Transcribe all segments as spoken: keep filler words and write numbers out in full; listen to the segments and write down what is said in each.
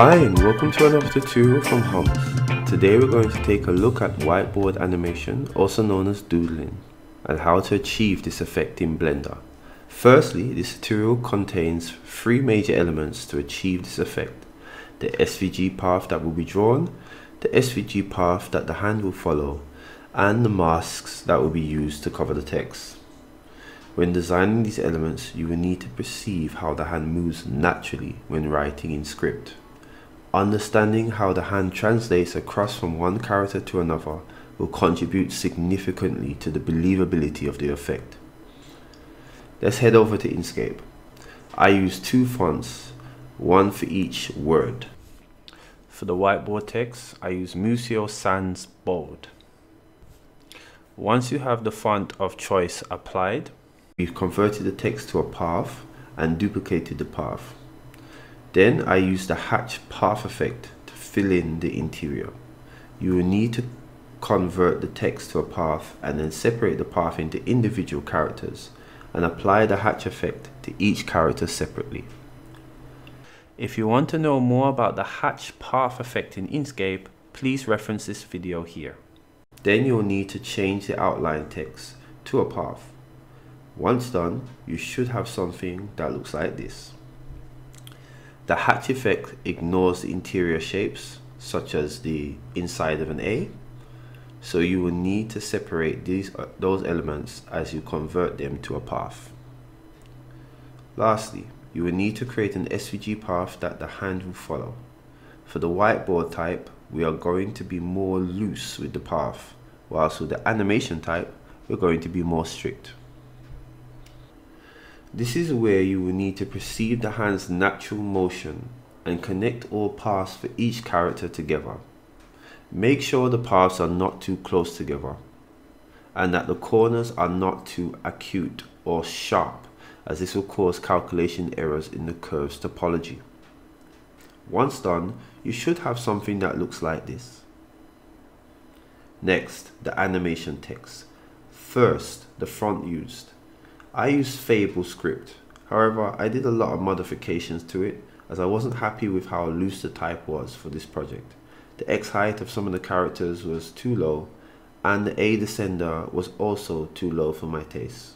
Hi and welcome to another tutorial from Hums. Today we're going to take a look at whiteboard animation, also known as doodling, and how to achieve this effect in Blender. Firstly, this tutorial contains three major elements to achieve this effect: the S V G path that will be drawn, the S V G path that the hand will follow, and the masks that will be used to cover the text. When designing these elements, you will need to perceive how the hand moves naturally when writing in script. Understanding how the hand translates across from one character to another will contribute significantly to the believability of the effect. Let's head over to Inkscape. I use two fonts, one for each word. For the whiteboard text, I use Museo Sans Bold. Once you have the font of choice applied, we've converted the text to a path and duplicated the path. Then I use the hatch path effect to fill in the interior. You will need to convert the text to a path and then separate the path into individual characters and apply the hatch effect to each character separately. If you want to know more about the hatch path effect in Inkscape, please reference this video here. Then you'll need to change the outline text to a path. Once done, you should have something that looks like this. The hatch effect ignores the interior shapes, such as the inside of an A, so you will need to separate these, those elements as you convert them to a path. Lastly, you will need to create an S V G path that the hand will follow. For the whiteboard type, we are going to be more loose with the path, whilst with the animation type, we're going to be more strict. This is where you will need to perceive the hand's natural motion and connect all paths for each character together. Make sure the paths are not too close together and that the corners are not too acute or sharp, as this will cause calculation errors in the curve's topology. Once done, you should have something that looks like this. Next, the animation text. First, the font used. I used Fable script, however I did a lot of modifications to it as I wasn't happy with how loose the type was for this project. The X height of some of the characters was too low and the A descender was also too low for my taste.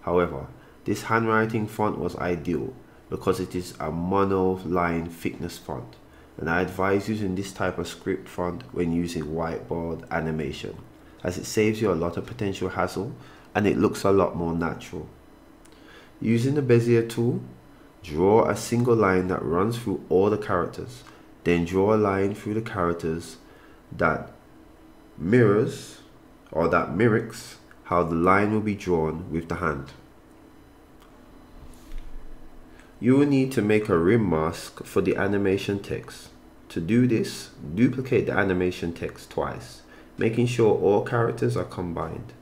However, this handwriting font was ideal because it is a mono line thickness font, and I advise using this type of script font when using whiteboard animation as it saves you a lot of potential hassle and it looks a lot more natural. Using the Bezier tool, draw a single line that runs through all the characters, then draw a line through the characters that mirrors or that mimics how the line will be drawn with the hand. You will need to make a rim mask for the animation text. To do this, duplicate the animation text twice, making sure all characters are combined.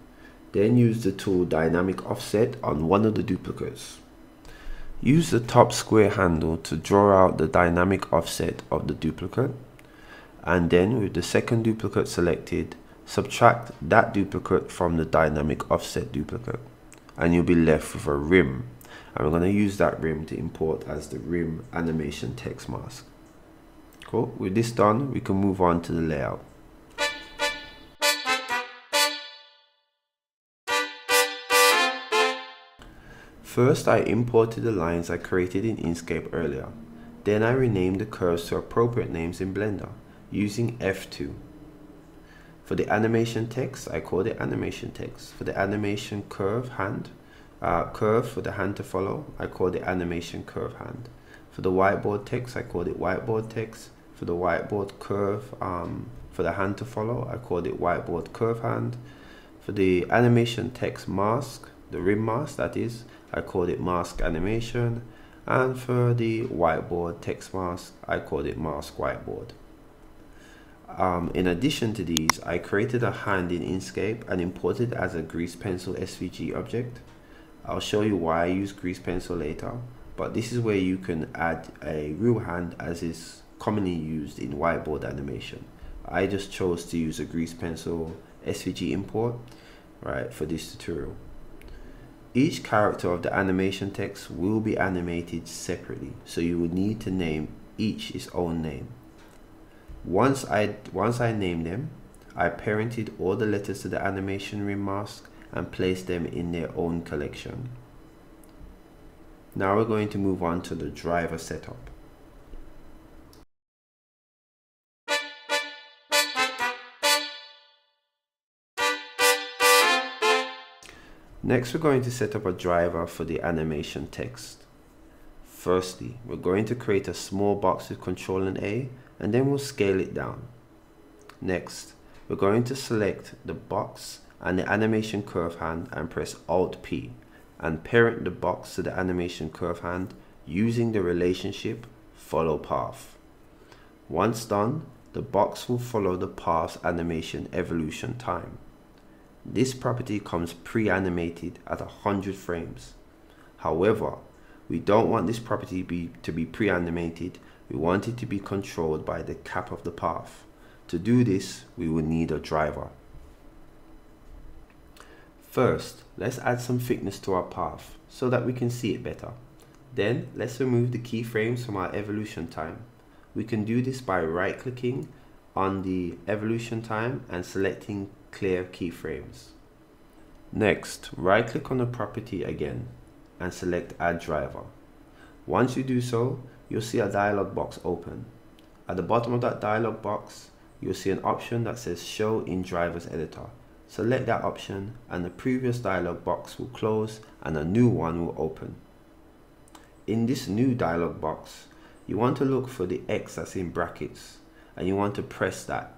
Then use the tool Dynamic Offset on one of the duplicates. Use the top square handle to draw out the dynamic offset of the duplicate, and then with the second duplicate selected, subtract that duplicate from the dynamic offset duplicate and you'll be left with a rim, and we're going to use that rim to import as the rim animation text mask. Cool. With this done, we can move on to the layout. First, I imported the lines I created in Inkscape earlier. Then I renamed the curves to appropriate names in Blender using F two. For the animation text, I called it animation text. For the animation curve hand, uh, curve for the hand to follow, I called it animation curve hand. For the whiteboard text, I called it whiteboard text. For the whiteboard curve um, for the hand to follow, I called it whiteboard curve hand. For the animation text mask, the rim mask that is, I called it mask animation, and for the whiteboard text mask, I called it mask whiteboard. Um, in addition to these, I created a hand in Inkscape and imported it as a Grease Pencil S V G object. I'll show you why I use Grease Pencil later, but this is where you can add a real hand as is commonly used in whiteboard animation. I just chose to use a Grease Pencil S V G import right for this tutorial. Each character of the animation text will be animated separately, so you will need to name each its own name. Once I, once I named them, I parented all the letters to the animation remask and placed them in their own collection. Now we're going to move on to the driver setup. Next, we're going to set up a driver for the animation text. Firstly, we're going to create a small box with Control and A, and then we'll scale it down. Next, we're going to select the box and the animation curve hand and press Alt P and parent the box to the animation curve hand using the relationship follow path. Once done, the box will follow the path's animation evolution time. This property comes pre-animated at one hundred frames. However, we don't want this property be, to be pre-animated. We want it to be controlled by the cap of the path. To do this, we will need a driver. First, let's add some thickness to our path so that we can see it better. Then let's remove the keyframes from our evolution time. We can do this by right-clicking on the evolution time and selecting clear keyframes. Next, right-click on the property again and select Add Driver. Once you do so, you'll see a dialog box open. At the bottom of that dialog box, you'll see an option that says Show in Driver's Editor. Select that option and the previous dialog box will close and a new one will open. In this new dialog box, you want to look for the X that's in brackets and you want to press that.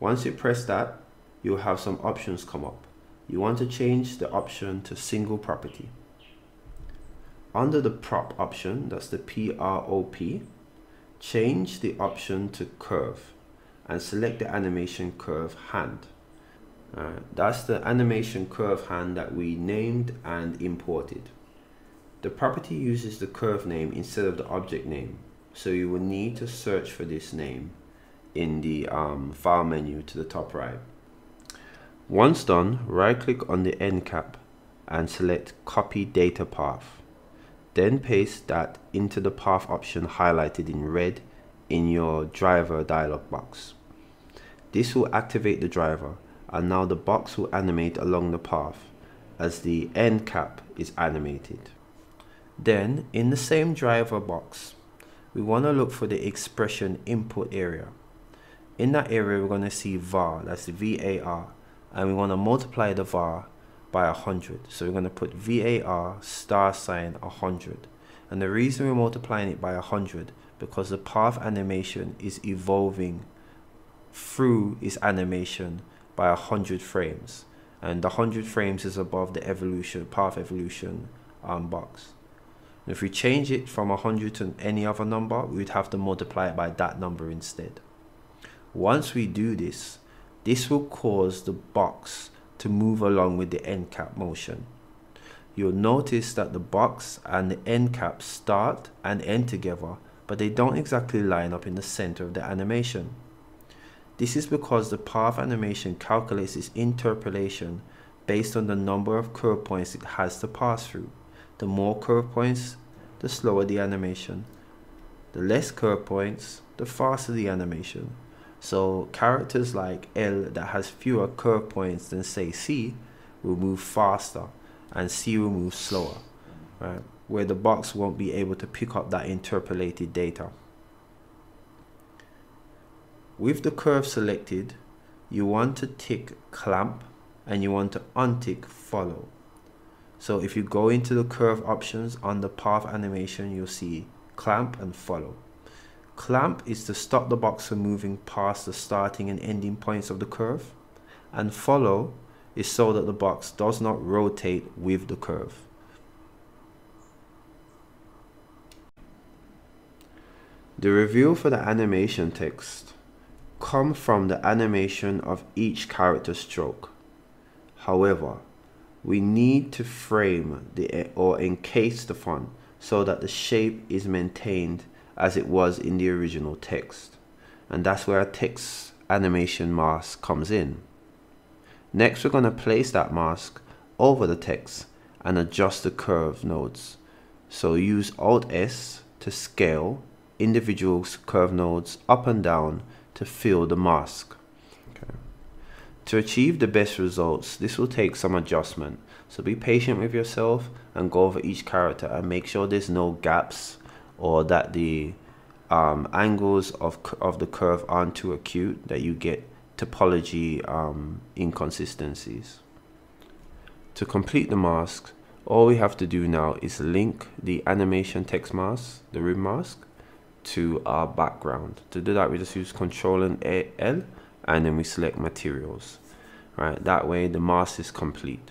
Once you press that, you'll have some options come up. You want to change the option to single property. Under the prop option, that's the P R O P, change the option to curve and select the animation curve hand. Uh, that's the animation curve hand that we named and imported. The property uses the curve name instead of the object name, so you will need to search for this name in the um, file menu to the top right. Once done, right click on the end cap and select Copy Data Path. Then paste that into the path option highlighted in red in your driver dialog box. This will activate the driver. And now the box will animate along the path as the end cap is animated. Then in the same driver box, we want to look for the expression input area. In that area, we're going to see var, that's the V A R, and we want to multiply the var by one hundred. So we're going to put V A R star sign one hundred. And the reason we're multiplying it by one hundred because the path animation is evolving through its animation by one hundred frames, and the one hundred frames is above the evolution path evolution um, box. And if we change it from one hundred to any other number, we would have to multiply it by that number instead. Once we do this, this will cause the box to move along with the end cap motion. You'll notice that the box and the end cap start and end together, but they don't exactly line up in the center of the animation. This is because the path animation calculates its interpolation based on the number of curve points it has to pass through. The more curve points, the slower the animation. The less curve points, the faster the animation. So characters like L that has fewer curve points than say C will move faster and C will move slower, right? Where the box won't be able to pick up that interpolated data. With the curve selected, you want to tick clamp and you want to untick follow. So if you go into the curve options on the path animation, you'll see clamp and follow. Clamp is to stop the box from moving past the starting and ending points of the curve, and follow is so that the box does not rotate with the curve. The reveal for the animation text come from the animation of each character stroke. However, we need to frame the or encase the font so that the shape is maintained as it was in the original text. And that's where our text animation mask comes in. Next, we're going to place that mask over the text and adjust the curve nodes. So use Alt S to scale individual curve nodes up and down to fill the mask. Okay. To achieve the best results, this will take some adjustment, so be patient with yourself and go over each character and make sure there's no gaps or that the um, angles of, of the curve aren't too acute, that you get topology um, inconsistencies. To complete the mask, all we have to do now is link the animation text mask, the rim mask, to our background. To do that, we just use Control and L, and then we select materials. Right, that way the mask is complete.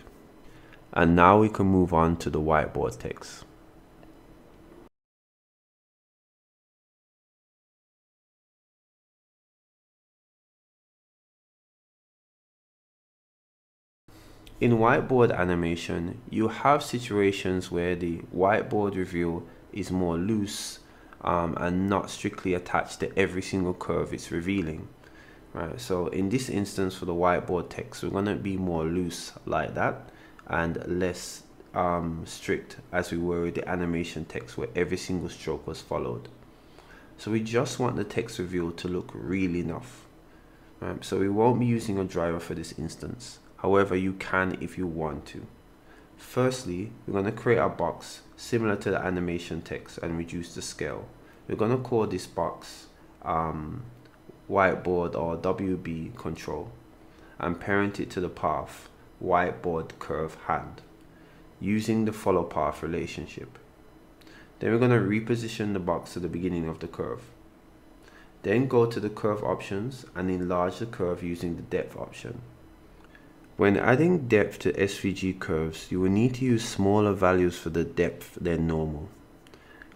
And now we can move on to the whiteboard text. In whiteboard animation, you have situations where the whiteboard reveal is more loose um, and not strictly attached to every single curve it's revealing. Right, so in this instance for the whiteboard text, we're going to be more loose like that and less um, strict as we were with the animation text where every single stroke was followed. So we just want the text reveal to look real enough. Right, so we won't be using a driver for this instance. However, you can if you want to. Firstly, we're going to create a box similar to the animation text and reduce the scale. We're going to call this box um, whiteboard or W B control and parent it to the path whiteboard curve hand using the follow path relationship. Then we're going to reposition the box to the beginning of the curve. Then go to the curve options and enlarge the curve using the depth option. When adding depth to S V G curves, you will need to use smaller values for the depth than normal.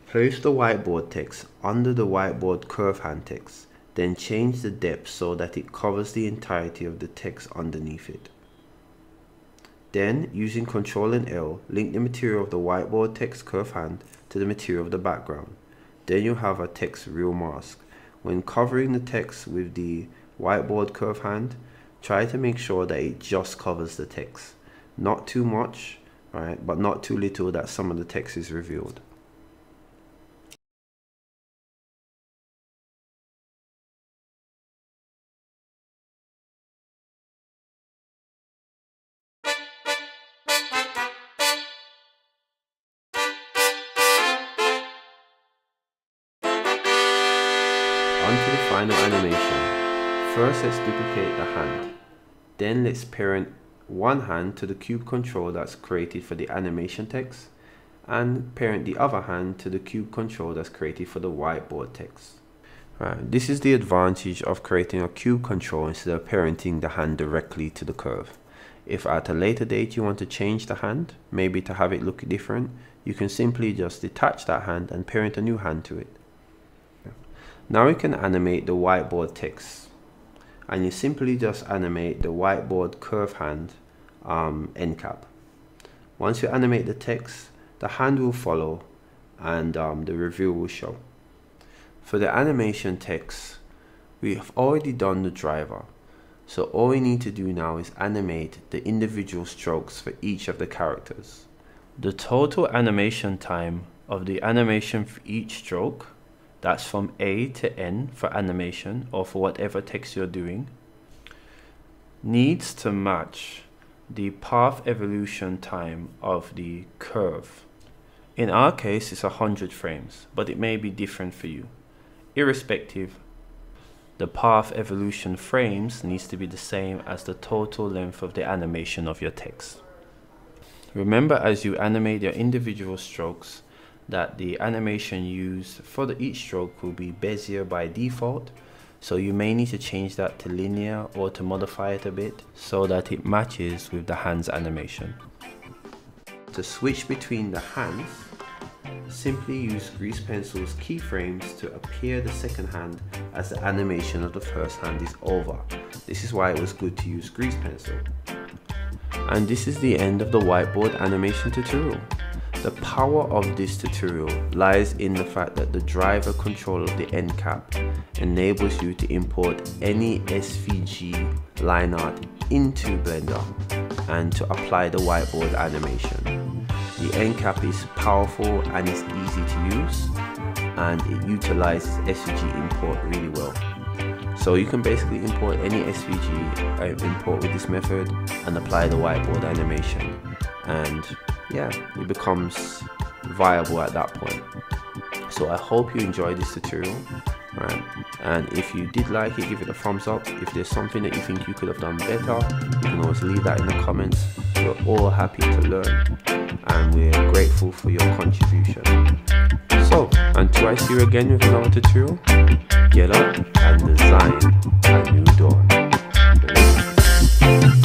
Place the whiteboard text under the whiteboard curve hand text, then change the depth so that it covers the entirety of the text underneath it. Then, using Ctrl and L, link the material of the whiteboard text curve hand to the material of the background. Then you have a text real mask. When covering the text with the whiteboard curve hand, try to make sure that it just covers the text. Not too much, right, but not too little that some of the text is revealed. On to the final animation. First, let's duplicate the hand. Then let's parent one hand to the cube control that's created for the animation text and parent the other hand to the cube control that's created for the whiteboard text. Right, this is the advantage of creating a cube control instead of parenting the hand directly to the curve. If at a later date you want to change the hand, maybe to have it look different, you can simply just detach that hand and parent a new hand to it. Now we can animate the whiteboard text. And you simply just animate the whiteboard curve hand um, end cap. Once you animate the text, the hand will follow and um, the reveal will show. For the animation text, we have already done the driver. So all we need to do now is animate the individual strokes for each of the characters. The total animation time of the animation for each stroke, that's from A to N for animation or for whatever text you're doing, needs to match the path evolution time of the curve. In our case, it's one hundred frames, but it may be different for you. Irrespective, the path evolution frames needs to be the same as the total length of the animation of your text. Remember, as you animate your individual strokes, that the animation used for the each stroke will be Bezier by default, so you may need to change that to linear or to modify it a bit so that it matches with the hands animation. To switch between the hands, simply use Grease Pencil's keyframes to appear the second hand as the animation of the first hand is over. This is why it was good to use Grease Pencil. And this is the end of the whiteboard animation tutorial. The power of this tutorial lies in the fact that the driver control of the end cap enables you to import any S V G line art into Blender and to apply the whiteboard animation. The end cap is powerful and it's easy to use, and it utilizes S V G import really well. So you can basically import any S V G uh, import with this method and apply the whiteboard animation, and yeah, it becomes viable at that point. So I hope you enjoyed this tutorial, right? And if you did like it, give it a thumbs up. If there's something that you think you could have done better, you can always leave that in the comments. We're all happy to learn and we're grateful for your contribution. So until I see you again with another tutorial, get up and design a new dawn.